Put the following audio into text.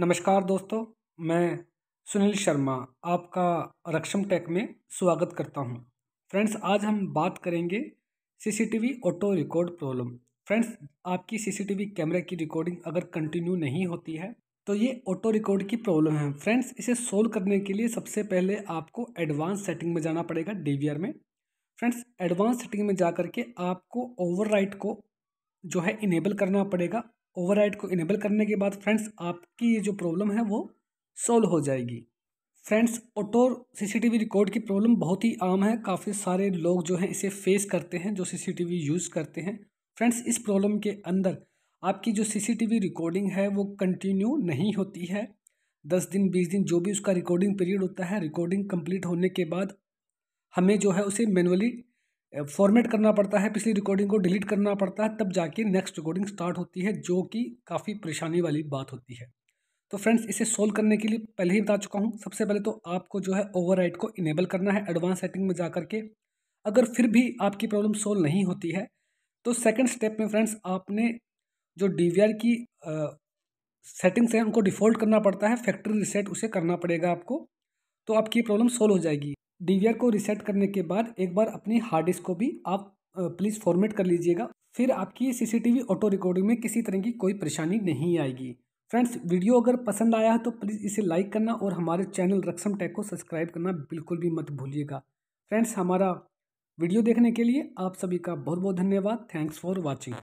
नमस्कार दोस्तों, मैं सुनील शर्मा आपका रक्षम टेक में स्वागत करता हूं। फ्रेंड्स, आज हम बात करेंगे CCTV auto record problem. Friends, आपकी सीसीटीवी कैमरे की रिकॉर्डिंग अगर कंटिन्यू नहीं होती है तो ये ऑटो रिकॉर्ड की प्रॉब्लम है। फ्रेंड्स, इसे सोल्व करने के लिए सबसे पहले आपको एडवांस सेटिंग में जाना पड़ेगा, डीवीआर में। फ्रेंड्स, एडवांस सेटिंग में जा करके आपको ओवरराइड को जो है इनेबल करना पड़ेगा। ओवरराइड को इनेबल करने के बाद फ्रेंड्स आपकी ये जो प्रॉब्लम है वो सॉल्व हो जाएगी। फ्रेंड्स, ऑटो सीसीटीवी रिकॉर्ड की प्रॉब्लम बहुत ही आम है, काफ़ी सारे लोग जो हैं इसे फेस करते हैं जो सीसीटीवी यूज़ करते हैं। फ्रेंड्स, इस प्रॉब्लम के अंदर आपकी जो सीसीटीवी रिकॉर्डिंग है वो कंटिन्यू नहीं होती है। 10 दिन 20 दिन जो भी उसका रिकॉर्डिंग पीरियड होता है, रिकॉर्डिंग कंप्लीट होने के बाद हमें जो है उसे मैनुअली फॉर्मेट करना पड़ता है, पिछली रिकॉर्डिंग को डिलीट करना पड़ता है, तब जाके नेक्स्ट रिकॉर्डिंग स्टार्ट होती है, जो कि काफ़ी परेशानी वाली बात होती है। तो फ्रेंड्स, इसे सोल्व करने के लिए पहले ही बता चुका हूँ, सबसे पहले तो आपको जो है ओवरराइड को इनेबल करना है एडवांस सेटिंग में जा करके। अगर फिर भी आपकी प्रॉब्लम सोल्व नहीं होती है तो सेकेंड स्टेप में फ्रेंड्स आपने जो डीवीआर की सेटिंग्स हैं उनको डिफ़ॉल्ट करना पड़ता है, फैक्ट्री रिसेट उसे करना पड़ेगा आपको, तो आपकी प्रॉब्लम सोल्व हो जाएगी। डीवीआर को रिसेट करने के बाद एक बार अपनी हार्ड डिस्क को भी आप प्लीज़ फॉर्मेट कर लीजिएगा, फिर आपकी सीसीटीवी ऑटो रिकॉर्डिंग में किसी तरह की कोई परेशानी नहीं आएगी। फ्रेंड्स, वीडियो अगर पसंद आया है तो प्लीज़ इसे लाइक करना और हमारे चैनल रक्षम टेक को सब्सक्राइब करना बिल्कुल भी मत भूलिएगा। फ्रेंड्स, हमारा वीडियो देखने के लिए आप सभी का बहुत बहुत धन्यवाद। Thanks for watching.